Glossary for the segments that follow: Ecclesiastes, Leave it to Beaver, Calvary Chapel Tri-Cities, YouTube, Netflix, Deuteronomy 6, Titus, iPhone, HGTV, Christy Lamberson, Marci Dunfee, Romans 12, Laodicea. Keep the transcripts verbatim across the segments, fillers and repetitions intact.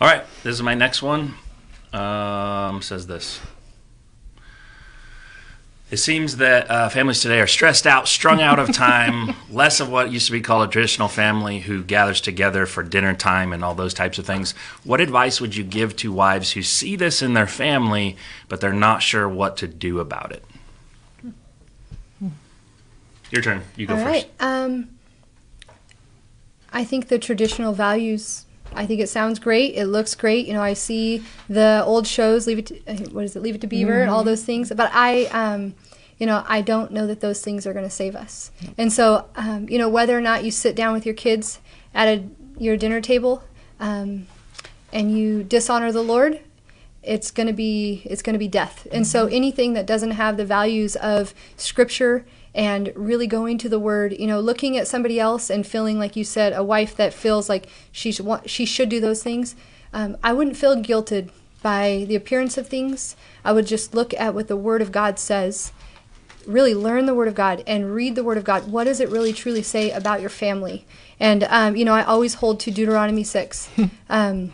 All right, this is my next one. Um, says this. It seems that uh, families today are stressed out, strung out of time, less of what used to be called a traditional family who gathers together for dinner time and all those types of things. What advice would you give to wives who see this in their family, but they're not sure what to do about it? Your turn. You go all right. first. Um, I think the traditional values... I think it sounds great. It looks great. You know, I see the old shows, Leave It to, what is it, Leave It to Beaver, mm-hmm. and all those things. But I, um, you know, I don't know that those things are going to save us. And so, um, you know, whether or not you sit down with your kids at a, your dinner table um, and you dishonor the Lord, it's going to be it's going to be death. And so, anything that doesn't have the values of Scripture and really going to the Word, you know, looking at somebody else and feeling, like you said, a wife that feels like she's, she should do those things. Um, I wouldn't feel guilted by the appearance of things. I would just look at what the Word of God says, really learn the Word of God and read the Word of God. What does it really truly say about your family? And, um, you know, I always hold to Deuteronomy six. Um,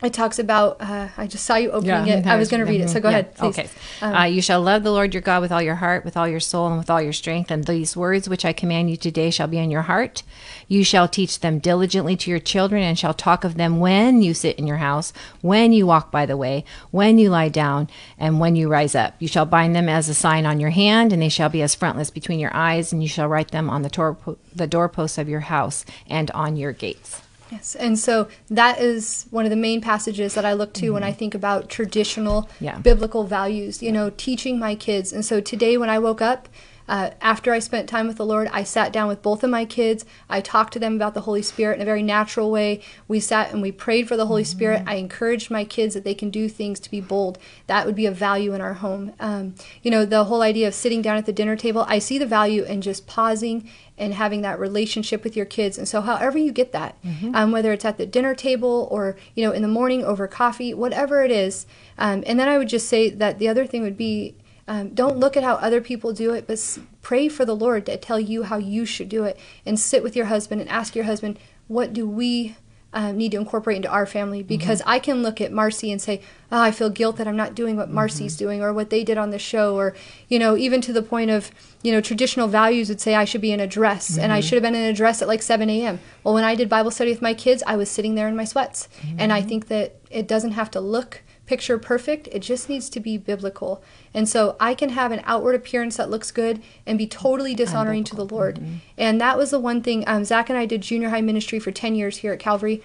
It talks about, uh, I just saw you opening yeah, it. I was going to read it, so go yeah. ahead, please. Okay. Um, uh, you shall love the Lord your God with all your heart, with all your soul, and with all your strength. And these words which I command you today shall be on your heart. You shall teach them diligently to your children and shall talk of them when you sit in your house, when you walk by the way, when you lie down, and when you rise up. You shall bind them as a sign on your hand, and they shall be as frontlets between your eyes, and you shall write them on the, torpo- the doorposts of your house and on your gates. Yes, and so that is one of the main passages that I look to mm-hmm. when I think about traditional yeah. biblical values, you know, teaching my kids. And so today when I woke up, uh, after I spent time with the Lord, I sat down with both of my kids. I talked to them about the Holy Spirit in a very natural way. We sat and we prayed for the Holy mm-hmm. Spirit. I encouraged my kids that they can do things to be bold. That would be a value in our home. Um, you know, the whole idea of sitting down at the dinner table, I see the value in just pausing and having that relationship with your kids. And so however you get that, mm-hmm. um, whether it's at the dinner table or, you know, in the morning over coffee, whatever it is. Um, and then I would just say that the other thing would be, um, don't look at how other people do it, but s- pray for the Lord to tell you how you should do it. And sit with your husband and ask your husband, what do we Um, need to incorporate into our family? Because mm-hmm. I can look at Marcy and say, oh, I feel guilt that I'm not doing what Marcy's mm-hmm. doing or what they did on the show, or, you know, even to the point of, you know, traditional values would say I should be in a dress mm-hmm. and I should have been in a dress at like seven a.m. Well, when I did Bible study with my kids, I was sitting there in my sweats. Mm-hmm. And I think that it doesn't have to look picture perfect. It just needs to be biblical. And so I can have an outward appearance that looks good and be totally dishonoring to the Lord. Mm-hmm. And that was the one thing, um, Zach and I did junior high ministry for ten years here at Calvary.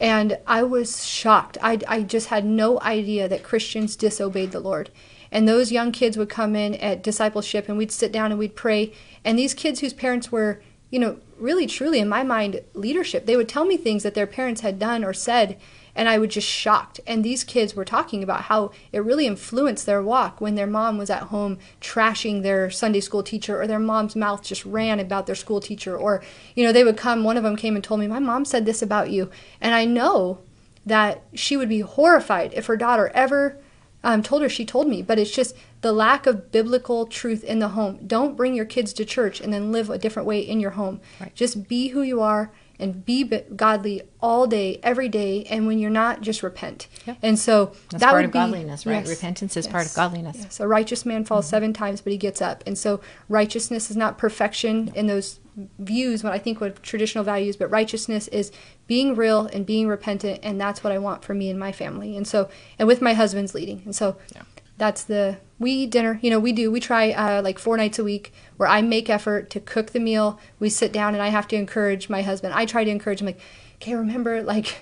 And I was shocked. I, I just had no idea that Christians disobeyed the Lord. And those young kids would come in at discipleship and we'd sit down and we'd pray. And these kids whose parents were, you know, really, truly, in my mind, leadership, they would tell me things that their parents had done or said. And I was just shocked. And these kids were talking about how it really influenced their walk when their mom was at home trashing their Sunday school teacher, or their mom's mouth just ran about their school teacher. Or, you know, they would come, one of them came and told me, my mom said this about you. And I know that she would be horrified if her daughter ever um, told her she told me. But it's just the lack of biblical truth in the home. Don't bring your kids to church and then live a different way in your home. Right. Just be who you are. And be godly all day, every day, and when you're not, just repent. Yep. And so That's that part would of be, godliness, right? Yes, Repentance is yes, part of godliness. Yes. A righteous man falls mm-hmm. seven times, but he gets up. And so righteousness is not perfection no. in those views, what I think what traditional values, but righteousness is being real and being repentant, and that's what I want for me and my family. And so, and with my husband's leading. And so yeah. that's the, we eat dinner, you know, we do, we try uh, like four nights a week where I make effort to cook the meal. We sit down and I have to encourage my husband. I try to encourage him, like, okay, remember, like,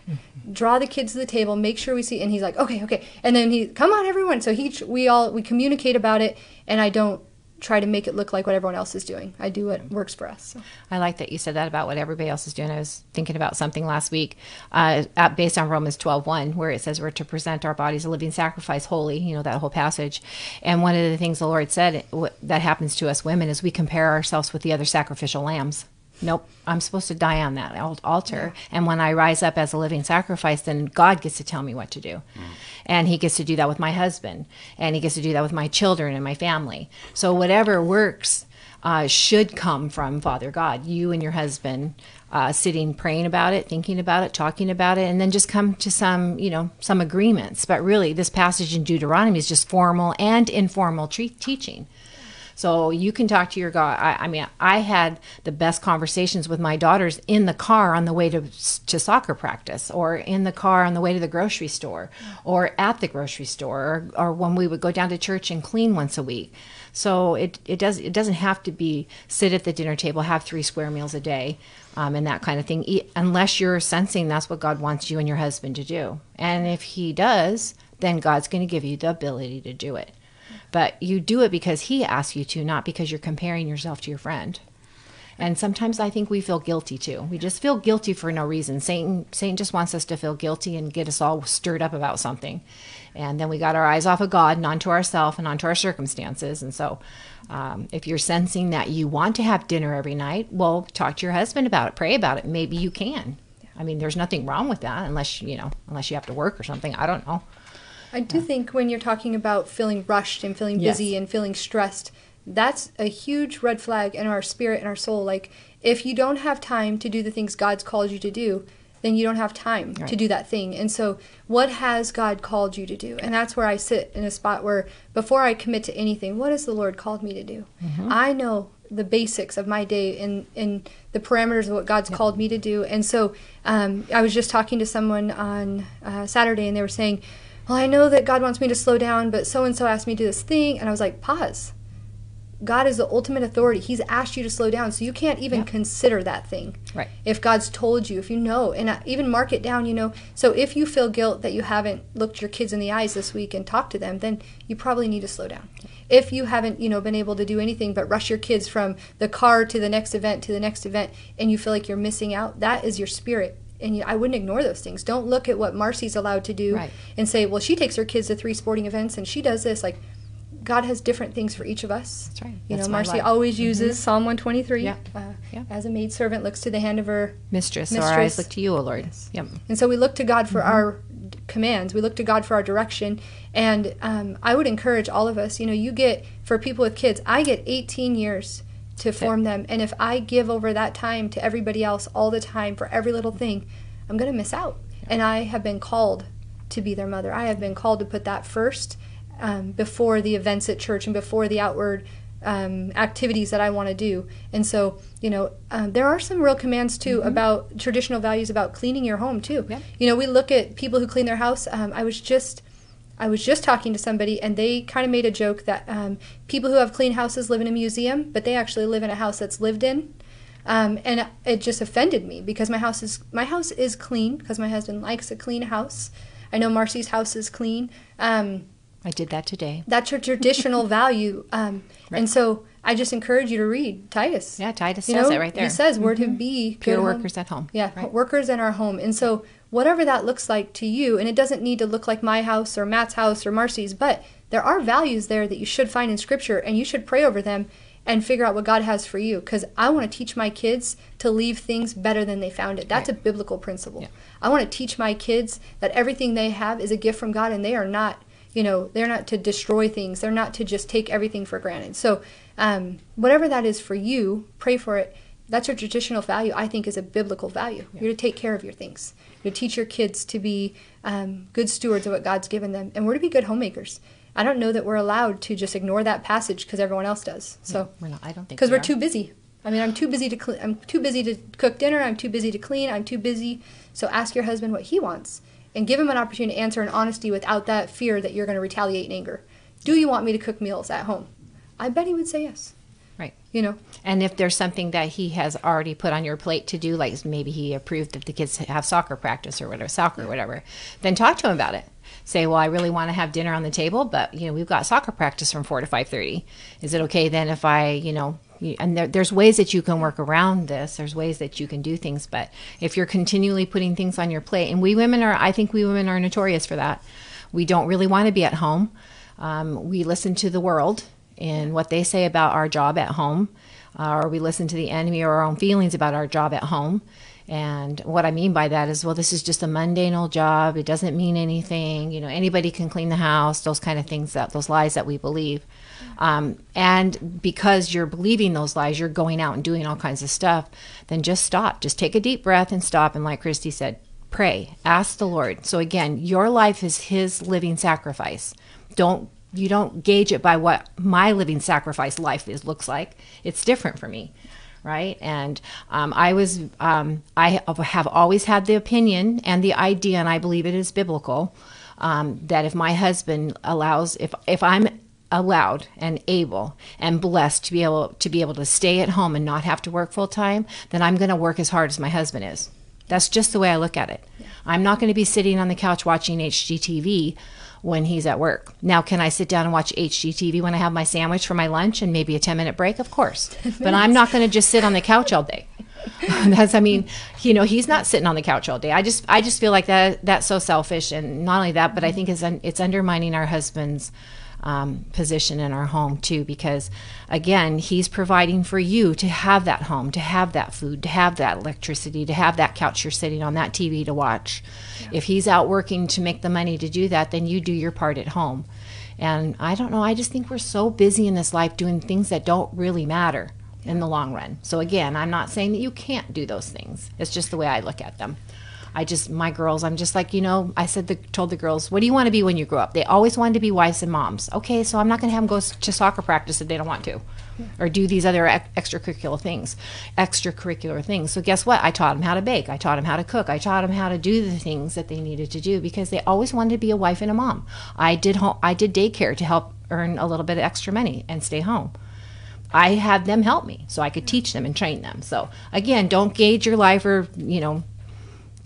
draw the kids to the table, make sure we see, and he's like, okay, okay. And then he, come on, everyone. So he, we all, we communicate about it, and I don't try to make it look like what everyone else is doing. I do what works for us. So. I like that you said that about what everybody else is doing. I was thinking about something last week uh, at, based on Romans twelve one, where it says we're to present our bodies a living sacrifice, holy, you know, that whole passage. And one of the things the Lord said what, that happens to us women is we compare ourselves with the other sacrificial lambs. Nope, I'm supposed to die on that altar. Yeah. And when I rise up as a living sacrifice, then God gets to tell me what to do. Mm. And he gets to do that with my husband. And he gets to do that with my children and my family. So whatever works uh, should come from Father God. You and your husband uh, sitting, praying about it, thinking about it, talking about it, and then just come to some, you know, some agreements. But really, this passage in Deuteronomy is just formal and informal tre- teaching. So you can talk to your God. I, I mean, I had the best conversations with my daughters in the car on the way to to soccer practice, or in the car on the way to the grocery store, or at the grocery store, or, or when we would go down to church and clean once a week. So it, it, does, it doesn't have to be sit at the dinner table, have three square meals a day, um, and that kind of thing, unless you're sensing that's what God wants you and your husband to do. And if he does, then God's going to give you the ability to do it. But you do it because he asks you to, not because you're comparing yourself to your friend. And sometimes I think we feel guilty too. We just feel guilty for no reason. Satan, Satan just wants us to feel guilty and get us all stirred up about something. And then we got our eyes off of God and onto ourselves and onto our circumstances. And so um, if you're sensing that you want to have dinner every night, well, talk to your husband about it, pray about it. Maybe you can. I mean, there's nothing wrong with that unless, you know, unless you have to work or something. I don't know. I do think when you're talking about feeling rushed and feeling busy yes. and feeling stressed, that's a huge red flag in our spirit and our soul. Like, if you don't have time to do the things God's called you to do, then you don't have time right. to do that thing. And so what has God called you to do? And that's where I sit in a spot where before I commit to anything, what has the Lord called me to do? Mm-hmm. I know the basics of my day and, and the parameters of what God's yeah. called me to do. And so um, I was just talking to someone on uh, Saturday, and they were saying, well, I know that God wants me to slow down, but so-and-so asked me to do this thing. And I was like, pause. God is the ultimate authority. He's asked you to slow down, so you can't even yep. consider that thing. Right. If God's told you, if you know, and even mark it down, you know. So if you feel guilt that you haven't looked your kids in the eyes this week and talked to them, then you probably need to slow down. If you haven't, you know, been able to do anything but rush your kids from the car to the next event to the next event, and you feel like you're missing out, that is your spirit. And I wouldn't ignore those things. Don't look at what Marcy's allowed to do right. and say, well, she takes her kids to three sporting events and she does this. Like, God has different things for each of us. That's right. You That's know, Marcy always uses mm-hmm. Psalm one twenty-three. Yeah. Uh, yeah. As a maidservant looks to the hand of her mistress, mistress. Our eyes look to you, O Lord. Yes. Yep. And so we look to God for mm-hmm. our commands. We look to God for our direction. And um, I would encourage all of us, you know, you get, for people with kids, I get eighteen years to form them. And if I give over that time to everybody else all the time for every little thing, I'm going to miss out. Yeah. And I have been called to be their mother. I have been called to put that first um, before the events at church and before the outward um, activities that I want to do. And so, you know, um, there are some real commands too mm-hmm. about traditional values about cleaning your home too. Yeah. You know, we look at people who clean their house. Um, I was just I was just talking to somebody, and they kind of made a joke that um, people who have clean houses live in a museum, but they actually live in a house that's lived in. Um, and it just offended me because my house is my house is clean because my husband likes a clean house. I know Marcy's house is clean. Um, I did that today. That's your traditional value. Um, right. And so I just encourage you to read Titus. Yeah, Titus you says know, it right there. He says we're mm-hmm. to be pure workers home. at home. Yeah, right. workers in our home. And so whatever that looks like to you, and it doesn't need to look like my house or Matt's house or Marcy's, but there are values there that you should find in Scripture, and you should pray over them and figure out what God has for you, because I want to teach my kids to leave things better than they found it. That's right. a biblical principle. Yeah. I want to teach my kids that everything they have is a gift from God, and they are not, you know, they're not to destroy things. They're not to just take everything for granted. So um, whatever that is for you, pray for it. That's your traditional value, I think, is a biblical value. Yeah. You're to take care of your things. You're to teach your kids to be um, good stewards of what God's given them. And we're to be good homemakers. I don't know that we're allowed to just ignore that passage because everyone else does. So, yeah, we're not, I don't think because we we're are. too busy. I mean, I'm too busy to cl- I'm too busy to cook dinner. I'm too busy to clean. I'm too busy. So ask your husband what he wants and give him an opportunity to answer in honesty without that fear that you're going to retaliate in anger. Do you want me to cook meals at home? I bet he would say yes. Right. You know, and if there's something that he has already put on your plate to do, like maybe he approved that the kids have soccer practice or whatever, soccer or whatever, then talk to him about it. Say, well, I really want to have dinner on the table, but, you know, we've got soccer practice from four to five thirty. Is it okay then if I, you know, and there, there's ways that you can work around this. There's ways that you can do things. But if you're continually putting things on your plate, and we women are, I think we women are notorious for that. We don't really want to be at home. Um, we listen to the world and what they say about our job at home, uh, or we listen to the enemy or our own feelings about our job at home, And what I mean by that is, well, this is just a mundane old job. It doesn't mean anything. You know, anybody can clean the house, those kind of things, that those lies that we believe. Um, and because you're believing those lies, you're going out and doing all kinds of stuff, then just stop. Just take a deep breath and stop. And like Christy said, pray, ask the Lord. So again, your life is his living sacrifice. Don't you don't gauge it by what my living sacrifice life is looks like. It's different for me. Right. And um, I was um, I have always had the opinion and the idea, and I believe it is biblical, um, that if my husband allows, if if I'm allowed and able and blessed to be able to be able to stay at home and not have to work full time, then I'm going to work as hard as my husband is. That's just the way I look at it. Yeah. I'm not going to be sitting on the couch watching H G T V when he's at work. Now, can I sit down and watch H G T V when I have my sandwich for my lunch and maybe a ten minute break? Of course. But I'm not going to just sit on the couch all day. That's, I mean, you know, he's not sitting on the couch all day. I just, I just feel like that, that's so selfish. And not only that, but I think it's, it's undermining our husband's um, position in our home too, because again, he's providing for you to have that home, to have that food, to have that electricity, to have that couch you're sitting on, that T V to watch. Yeah. If he's out working to make the money to do that, then you do your part at home. And I don't know, I just think we're so busy in this life doing things that don't really matter yeah. in the long run. So again, I'm not saying that you can't do those things. It's just the way I look at them. I just, my girls, I'm just like, you know, I said, the, told the girls, what do you want to be when you grow up? They always wanted to be wives and moms. Okay, so I'm not going to have them go to soccer practice if they don't want to, or do these other extracurricular things, extracurricular things. So guess what? I taught them how to bake. I taught them how to cook. I taught them how to do the things that they needed to do because they always wanted to be a wife and a mom. I did home, I did daycare to help earn a little bit of extra money and stay home. I had them help me so I could teach them and train them. So again, don't gauge your life or, you know,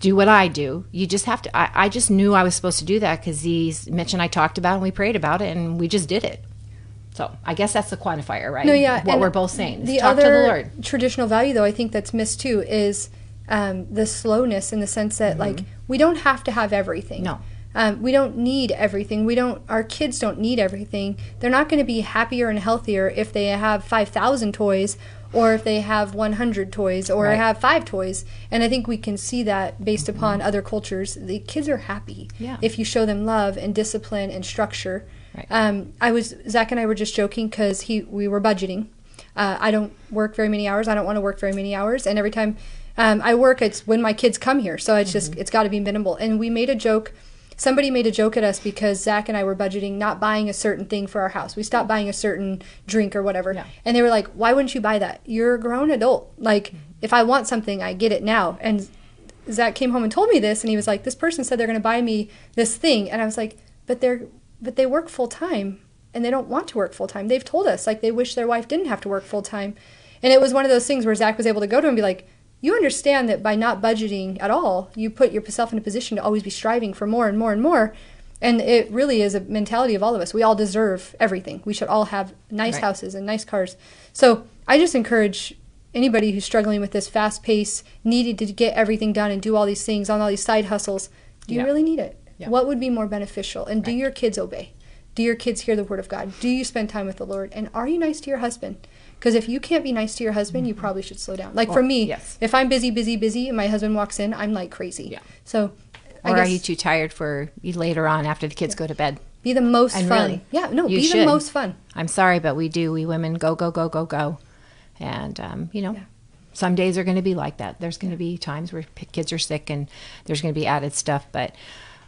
do what I do. You just have to, I, I just knew I was supposed to do that because these, Mitch and I talked about it and we prayed about it and we just did it. So I guess that's the quantifier, right? No, yeah. What and we're both saying. The talk other to the Lord. Traditional value, though, I think that's missed too is um, the slowness in the sense that mm-hmm. like we don't have to have everything. No. Um, we don't need everything. We don't, our kids don't need everything. They're not going to be happier and healthier if they have five thousand toys or if they have one hundred toys or right. have five toys. And I think we can see that based mm-hmm. upon other cultures. The kids are happy yeah. if you show them love and discipline and structure. Right. Um, I was, Zach and I were just joking because he, we were budgeting. Uh, I don't work very many hours. I don't want to work very many hours. And every time um, I work, it's when my kids come here. So it's mm-hmm. just, it's got to be minimal. And we made a joke. Somebody made a joke at us because Zach and I were budgeting not buying a certain thing for our house. We stopped buying a certain drink or whatever. Yeah. And they were like, why wouldn't you buy that? You're a grown adult. Like, mm-hmm. if I want something, I get it now. And Zach came home and told me this. And he was like, this person said they're going to buy me this thing. And I was like, but they're, but they work full time and they don't want to work full time. They've told us, like, they wish their wife didn't have to work full time. And it was one of those things where Zach was able to go to him and be like, you understand that by not budgeting at all, you put yourself in a position to always be striving for more and more and more. And it really is a mentality of all of us. We all deserve everything. We should all have nice right. houses and nice cars. So I just encourage anybody who's struggling with this fast pace, needed to get everything done and do all these things on all these side hustles. Do you yeah. really need it? Yeah. What would be more beneficial? And do right. your kids obey? Do your kids hear the word of God? Do you spend time with the Lord? And are you nice to your husband? Because if you can't be nice to your husband, you probably should slow down. Like or, for me, yes. if I'm busy, busy, busy, and my husband walks in, I'm like crazy. Yeah. So, I or guess, are you too tired for later on after the kids yeah. go to bed? Be the most and fun. Really, yeah, no, be should. the most fun. I'm sorry, but we do. We women go, go, go, go, go. And, um, you know, yeah. some days are going to be like that. There's going to be times where kids are sick and there's going to be added stuff. But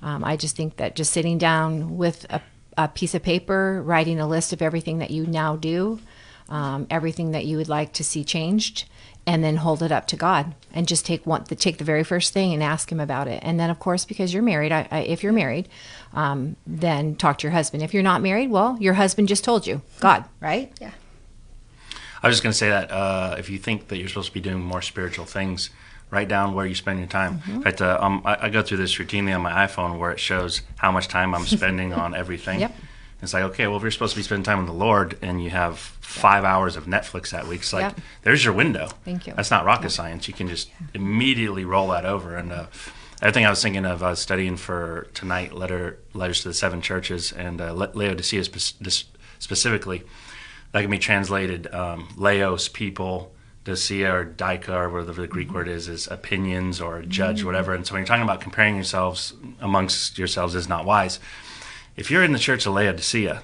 um, I just think that just sitting down with a, a piece of paper, writing a list of everything that you now do, Um, everything that you would like to see changed, and then hold it up to God and just take one, the, take the very first thing and ask him about it. And then, of course, because you're married, I, I, if you're married, um, then talk to your husband. If you're not married, well, your husband just told you, God, right? Yeah. I was just going to say that uh, if you think that you're supposed to be doing more spiritual things, write down where you spend your time. Mm-hmm. In fact, uh, um, I, I go through this routinely on my iPhone where it shows how much time I'm spending on everything. Yep. It's like, okay, well, if you're supposed to be spending time with the Lord and you have five yeah. hours of Netflix that week, it's like, yeah. there's your window. Thank you. That's not rocket yeah. science. You can just yeah. immediately roll that over. And uh, everything I was thinking of uh, studying for tonight, letter letters to the seven churches, and uh, Laodicea spe- specifically, that can be translated um, Laos, people, Laodicea or dika, or whatever the Greek word is, is opinions or judge, whatever. And so when you're talking about comparing yourselves amongst yourselves is not wise. If you're in the church of Laodicea,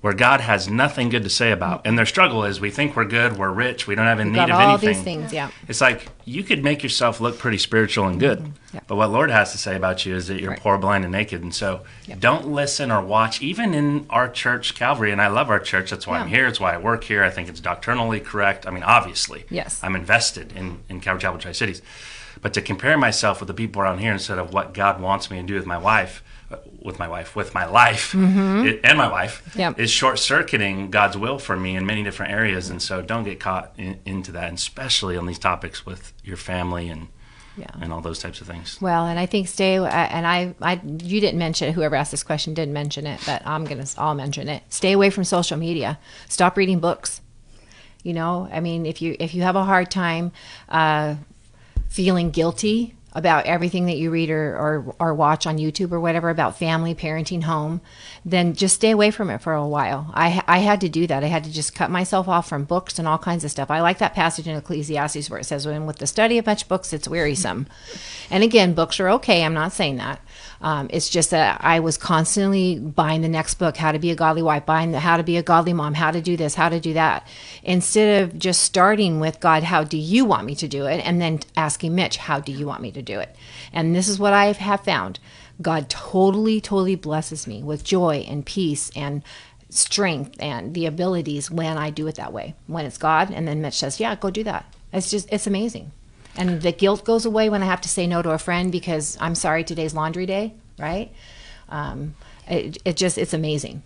where God has nothing good to say about, and their struggle is we think we're good, we're rich, we don't have any need of anything. All these things, yeah. It's like you could make yourself look pretty spiritual and good, mm-hmm. yeah. but what the Lord has to say about you is that you're right. poor, blind, and naked. And so yep. don't listen or watch, even in our church, Calvary, and I love our church, that's why yeah. I'm here, it's why I work here, I think it's doctrinally correct. I mean, obviously, yes. I'm invested in, in Calvary Chapel Tri-Cities. But to compare myself with the people around here instead of what God wants me to do with my wife, with my wife, with my life, mm-hmm. it, and my wife, yep. is short-circuiting God's will for me in many different areas. And so don't get caught in, into that, and especially on these topics with your family and yeah. and all those types of things. Well, and I think stay, and I, I, you didn't mention it, whoever asked this question didn't mention it, but I'm going to, I'll mention it. Stay away from social media. Stop reading books. You know, I mean, if you, if you have a hard time uh, feeling guilty about everything that you read or, or, or watch on YouTube or whatever about family, parenting, home, then just stay away from it for a while. I I had to do that. I had to just cut myself off from books and all kinds of stuff. I like that passage in Ecclesiastes where it says, when with the study of much books, it's wearisome. And again, books are okay. I'm not saying that. Um, it's just that I was constantly buying the next book, how to be a godly wife, buying the how to be a godly mom, how to do this, how to do that, instead of just starting with God, how do you want me to do it? And then asking Mitch, how do you want me to do it? And this is what I have found. God totally, totally blesses me with joy and peace and strength and the abilities when I do it that way, when it's God. And then Mitch says, yeah, go do that. It's just, it's amazing. And the guilt goes away when I have to say no to a friend because I'm sorry, today's laundry day, right? Um, it, it just, it's amazing.